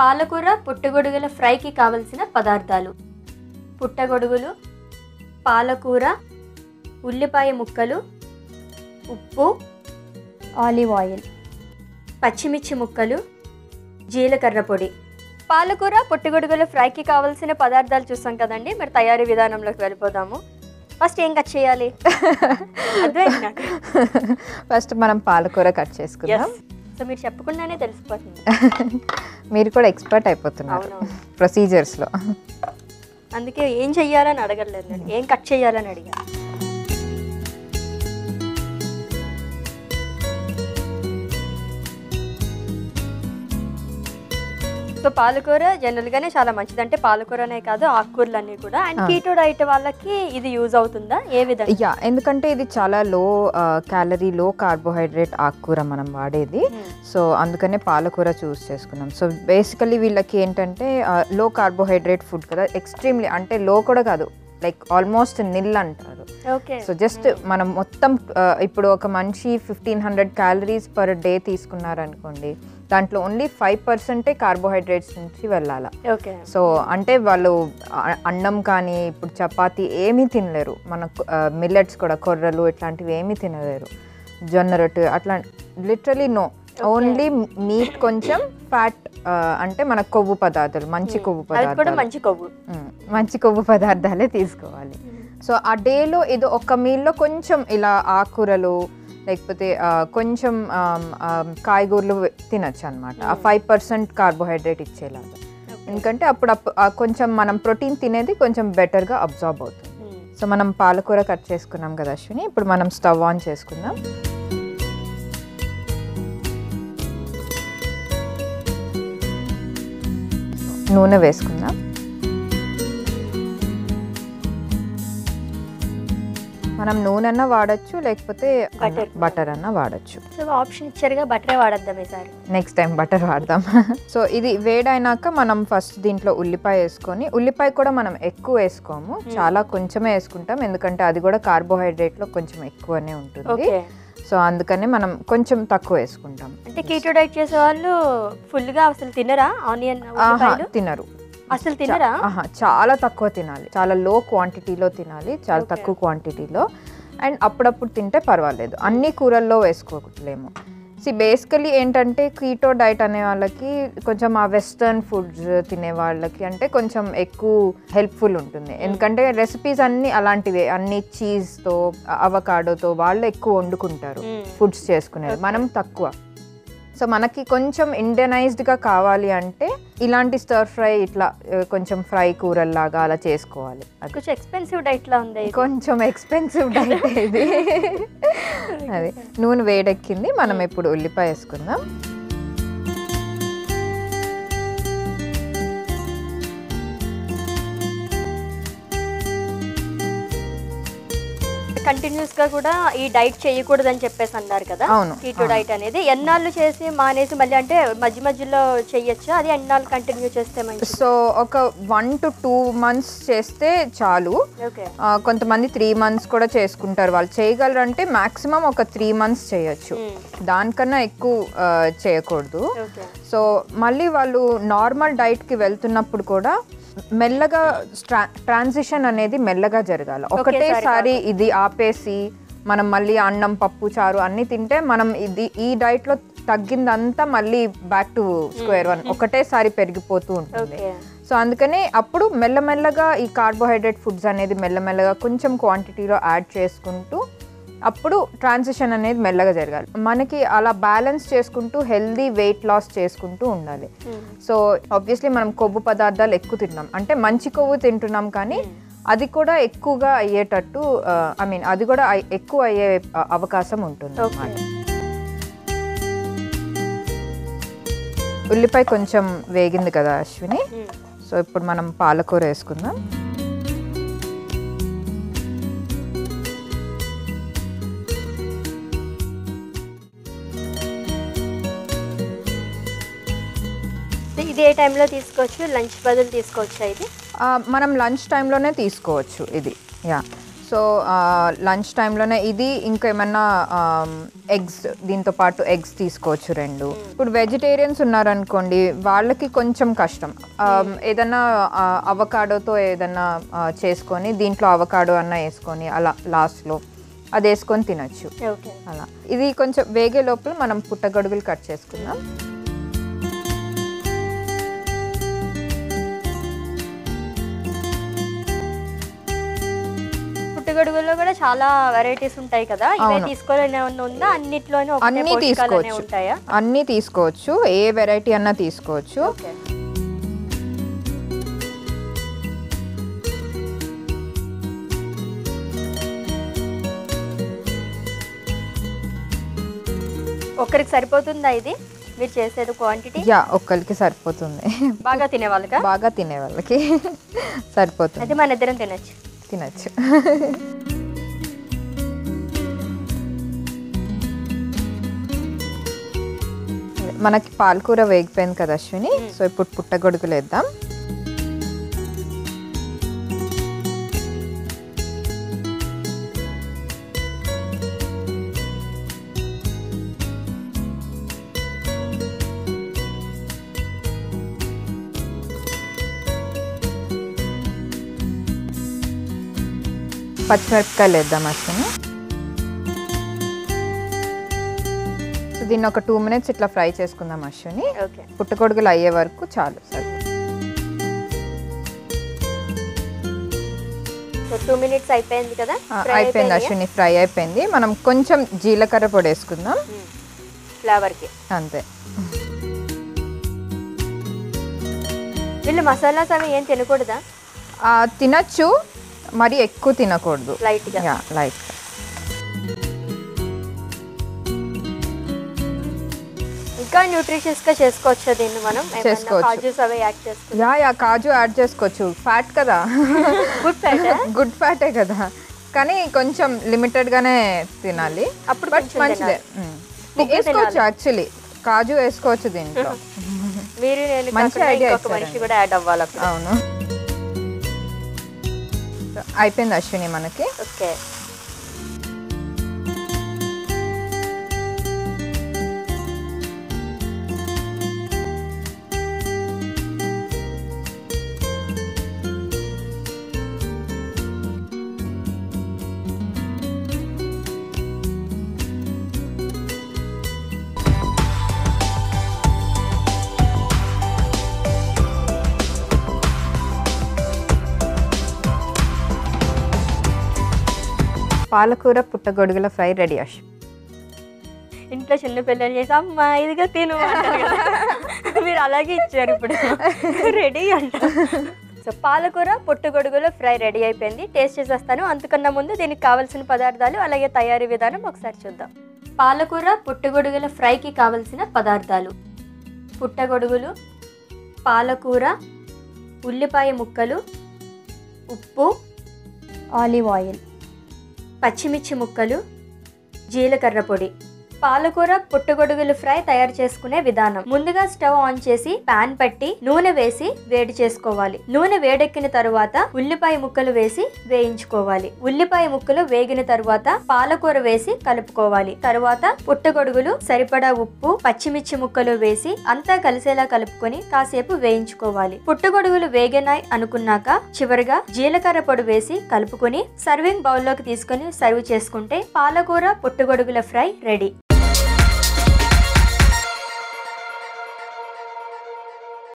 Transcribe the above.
పాలకూర పుట్టగొడుగుల ఫ్రైకి కావాల్సిన పదార్థాలు పుట్టగొడుగులు పాలకూర ఉల్లిపాయ ముక్కలు ఉప్పు ఆలివ్ ఆయిల్ పచ్చిమిర్చి ముక్కలు జీలకర్ర పొడి పాలకూర పుట్టగొడుగుల ఫ్రైకి కావాల్సిన పదార్థాలు చూసాం కదండి మరి తయారీ విధానంలోకి వెళ్ళిపోదాము ఫస్ట్ ఏం కట్ చేయాలి ఫస్ట్ మనం పాలకూర కట్ చేసుకుందాం సో మీరు చెప్పకుండానే తెలిసిపోతుంది మీరు కూడా ఎక్స్పర్ట్ అయిపోతున్నారు ప్రొసీజర్స్ లో అందుకే ఏం చేయాలని అడగలేదండి ఏం కట్ చేయాలని అడిగా సో పాలకూర జనరల్గానే చాలా మంచిది అంటే పాలకూరనే కాదు ఆకుకూరలన్నీ కూడా అండ్ కీటో డైట్ వాళ్ళకి ఇది యూజ్ అవుతుందా ఏ విధంగా యా ఎందుకంటే ఇది చాలా లో క్యాలరీ లో కార్బోహైడ్రేట్ ఆకుకూర మనం వాడేది సో అందుకనే పాలకూర చూస్ చేసుకున్నాం సో బేసికలీ వీళ్ళకి ఏంటంటే లో కార్బోహైడ్రేట్ ఫుడ్ కదా ఎక్స్ట్రీమ్లీ అంటే లో కూడా కాదు లైక్ ఆల్మోస్ట్ నిల్ అంటారు సో జస్ట్ మనం మొత్తం ఇప్పుడు ఒక మనిషి 1500 calories పర్ డే తీసుకున్నారనుకోండి దాంట్లో ఓన్లీ 5% కార్బోహైడ్రేట్స్ నుంచి వెళ్ళాలి సో అంటే వాళ్ళు అన్నం కానీ ఇప్పుడు చపాతీ ఏమీ తినలేరు మన మిల్లెట్స్ కూడా కొర్రలు ఇట్లాంటివి ఏమీ తినలేరు జొన్న రొట్టె అట్లా లిటరలీ నో ఓన్లీ మీట్ కొంచెం ఫ్యాట్ అంటే మన కొవ్వు పదార్థాలు మంచి కొవ్వు పదార్థాలే తీసుకోవాలి సో ఆ డేలో ఏదో ఒక మీల్లో కొంచెం ఇలా ఆకుకూరలు లేకపోతే కొంచెం కాయగూరలు తినచ్చు అనమాట ఆ 5% కార్బోహైడ్రేట్ ఇచ్చేలాగా ఎందుకంటే అప్పుడు కొంచెం మనం ప్రోటీన్ తినేది కొంచెం బెటర్గా అబ్జార్బ్ అవుతుంది సో మనం పాలకూర కట్ చేసుకున్నాం కదా అశ్విని ఇప్పుడు మనం స్టవ్ ఆన్ చేసుకుందాం నూనె వేసుకుందాం మనం నూనె అన్నా వాడచ్చు లేకపోతే బటర్ అన్నా వాడచ్చు సో ఆప్షన్ ఇచ్చారుగా బటరే వాడద్దాం ఈసారి నెక్స్ట్ టైం బటర్ వాడదాం సో ఇది వేడైనాక మనం ఫస్ట్ దీంట్లో ఉల్లిపాయ వేసుకొని ఉల్లిపాయ కూడా మనం ఎక్కువ వేసుకోము చాలా కొంచెమే వేసుకుంటాం ఎందుకంటే అది కూడా కార్బోహైడ్రేట్లో కొంచెం ఎక్కువనే ఉంటుంది సో అందుకనే మనం కొంచెం తక్కువ వేసుకుంటాం అంటే కీటో డైట్ చేసే వాళ్ళు ఫుల్గా అసలు తినరా ఆనియన్ తినరు అసలు తినరా చాలా తక్కువ తినాలి చాలా లో క్వాంటిటీలో తినాలి చాలా తక్కువ క్వాంటిటీలో అండ్ అప్పుడప్పుడు తింటే పర్వాలేదు అన్ని కూరల్లో వేసుకోలేము సో బేసికలీ ఏంటంటే కీటో డైట్ అనే వాళ్ళకి కొంచెం ఆ వెస్టర్న్ ఫుడ్స్ తినే వాళ్ళకి అంటే కొంచెం ఎక్కువ హెల్ప్ఫుల్ ఉంటుంది ఎందుకంటే రెసిపీస్ అన్నీ అలాంటివే అన్ని చీజ్తో అవకాడోతో వాళ్ళు ఎక్కువ వండుకుంటారు ఫుడ్స్ చేసుకునేది మనం తక్కువ సో మనకి కొంచెం ఇండియనైజ్డ్గా కావాలి అంటే ఇలాంటి స్టర్ ఫ్రై ఇట్లా కొంచెం ఫ్రై కూరల్లాగా అలా చేసుకోవాలి కొంచెం ఎక్స్పెన్సివ్ డైట్లా ఉంది కొంచెం ఎక్స్పెన్సివ్ డైట్ ఇది అదే నూనె వేడెక్కింది మనం ఇప్పుడు ఉల్లిపాయ వేసుకుందాం కంటిన్యూస్ గా కూడా ఈ డైట్ చేయకూడదని చెప్పేసి అన్నారు కదా కీటో డైట్ అనేది ఎన్నాళ్ళు చేసి మానేసి మళ్ళీ అంటే మధ్య మధ్యలో చేయొచ్చు అది ఎన్నాళ్ళు కంటిన్యూ చేస్తే మంచిది సో ఒక 1 to 2 months చేస్తే చాలు కొంతమంది 3 months కూడా చేసుకుంటారు వాళ్ళు చేయగలరు అంటే మాక్సిమం ఒక 3 months చేయొచ్చు దానికన్నా ఎక్కువ చేయకూడదు సో మళ్ళీ వాళ్ళు నార్మల్ డైట్ కి వెళ్తున్నప్పుడు కూడా మెల్లగా ట్రాన్సిషన్ అనేది మెల్లగా జరగాలి ఒకటేసారి ఇది ఆపేసి మనం మళ్ళీ అన్నం పప్పు చారు అన్ని తింటే మనం ఇది ఈ డైట్లో తగ్గిందంతా మళ్ళీ బ్యాక్ టు square 1 ఒకటేసారి పెరిగిపోతూ ఉంటుంది సో అందుకనే అప్పుడు మెల్లమెల్లగా ఈ కార్బోహైడ్రేట్ ఫుడ్స్ అనేది మెల్లమెల్లగా కొంచెం క్వాంటిటీలో యాడ్ చేసుకుంటూ అప్పుడు ట్రాన్సిషన్ అనేది మెల్లగా జరగాలి మనకి అలా బ్యాలెన్స్ చేసుకుంటూ హెల్దీ వెయిట్ లాస్ చేసుకుంటూ ఉండాలి సో ఆబ్వియస్లీ మనం కొవ్వు పదార్థాలు ఎక్కువ తింటున్నాం అంటే మంచి కొవ్వు తింటున్నాం కానీ అది కూడా ఎక్కువగా అయ్యేటట్టు ఐ మీన్ అది కూడా ఎక్కువ అయ్యే అవకాశం ఉంటుంది అన్నమాట ఉల్లిపాయ కొంచెం వేగింది కదా అశ్విని సో ఇప్పుడు మనం పాలకూర వేసుకుందాం ఇది ఏ టైంలో తీసుకోవచ్చు లంచ్ బదులు తీసుకోవచ్చు ఇది మనం లంచ్ టైంలోనే తీసుకోవచ్చు ఇది yeah So lunch time lone idi inka emanna eggs dinto paatu eggs teeskochu rendu. Ippudu vegetarians unnaru ankondi vallaki koncham kashtam. Edanna avocado tho edanna cheskoni dintlo avocado anna eskoni ala last lo adi eskoni tinachu. Okay. Ala idi koncham vege lopulu manam puttagadugalu cut chesukundam. గడుగుల్లో కూడా చాలా varieties ఉంటాయి కదా. ఇవే తీసుకోవాలనే ఉందా అన్నిట్లోనే ఒకటే పోషకాలనే ఉంటాయా? అన్ని తీసుకోవచ్చు, ఏ వెరైటీ అన్నా తీసుకోవచ్చు. ఓకే. ఒకరికి సరిపోతుందా ఇది? మీరు చేసేది క్వాంటిటీ? యా, ఒక్కరికి సరిపోతుంది. బాగా తినే వాళ్ళకి? బాగా తినే వాళ్ళకి సరిపోతుంది. అయితే మన ఇద్దరం తినొచ్చు. మనకి పాలకూర వేగిపోయింది కదా అశ్విని, సో ఇప్పుడు పుట్టగొడుగులు వేద్దాం. పచ్చిమిరపకాయలు వేద్దాం అసలు. సో దీన్ని ఒక 2 minutes ఇట్లా ఫ్రై చేసుకుందాం అశ్విని. పుట్టగొడుగులు అయ్యే వరకు చాలు. అయిపోయింది అశ్విని, ఫ్రై అయిపోయింది. మనం కొంచెం జీలకర్ర పొడి వేసుకుందాం ఫ్లేవర్కి, అంతే. వీళ్ళు మసాలాస్ అవి ఏం తినకూడదా? తినచ్చు, మరి ఎక్కువ తినకూడదు, లైట్గా. లైట్ ఇంకా న్యూట్రిషియస్ గా చేసుకోవచ్చు దీన్ని మనం. చేసుకోవచ్చు, కాజు యాడ్ చేసుకోవచ్చు. ఫ్యాట్ కదా, గుడ్ ఫ్యాటే కదా, కానీ కొంచెం లిమిటెడ్ గానే తినాలి. అప్పుడు మంచిదే వేసుకోవచ్చు. యాక్చువల్లీ కాజు వేసుకోవచ్చు దీంట్లో. మంచి ఐడియా. అవును, అయిపోయింది అశ్విని మనకి. ఓకే, పాలకూర పుట్టగొడుగుల ఫ్రై రెడీ. అశ్విని ఇంట్లో చిన్నపిల్లలు చేసి అమ్మ ఇదిగా తిను, మీరు అలాగే ఇచ్చారు, ఇప్పుడు రెడీ అంట. సో పాలకూర పుట్టగొడుగుల ఫ్రై రెడీ అయిపోయింది. టేస్ట్ చేసేస్తాను. అంతకన్నా ముందు దీనికి కావాల్సిన పదార్థాలు అలాగే తయారీ విధానం ఒకసారి చూద్దాం. పాలకూర పుట్టగొడుగుల ఫ్రైకి కావలసిన పదార్థాలు: పుట్టగొడుగులు, పాలకూర, ఉల్లిపాయ ముక్కలు, ఉప్పు, ఆలివ్ ఆయిల్, పచ్చిమిర్చి ముక్కలు, జీలకర్ర పొడి. పాలకూర పుట్టగొడుగులు ఫ్రై తయారు చేసుకునే విధానం: ముందుగా స్టవ్ ఆన్ చేసి ప్యాన్ పెట్టి నూనె వేసి వేడి చేసుకోవాలి. నూనె వేడెక్కిన తరువాత ఉల్లిపాయ ముక్కలు వేసి వేయించుకోవాలి. ఉల్లిపాయ ముక్కలు వేగిన తరువాత పాలకూర వేసి కలుపుకోవాలి. తరువాత పుట్టగొడుగులు, సరిపడా ఉప్పు, పచ్చిమిర్చి ముక్కలు వేసి అంతా కలిసేలా కలుపుకొని కాసేపు వేయించుకోవాలి. పుట్టగొడుగులు వేగినాయి అనుకున్నాక చివరిగా జీలకర్ర పొడి వేసి కలుపుకొని సర్వింగ్ బౌల్లోకి తీసుకుని సర్వ్ చేసుకుంటే పాలకూర పుట్టగొడుగుల ఫ్రై రెడీ.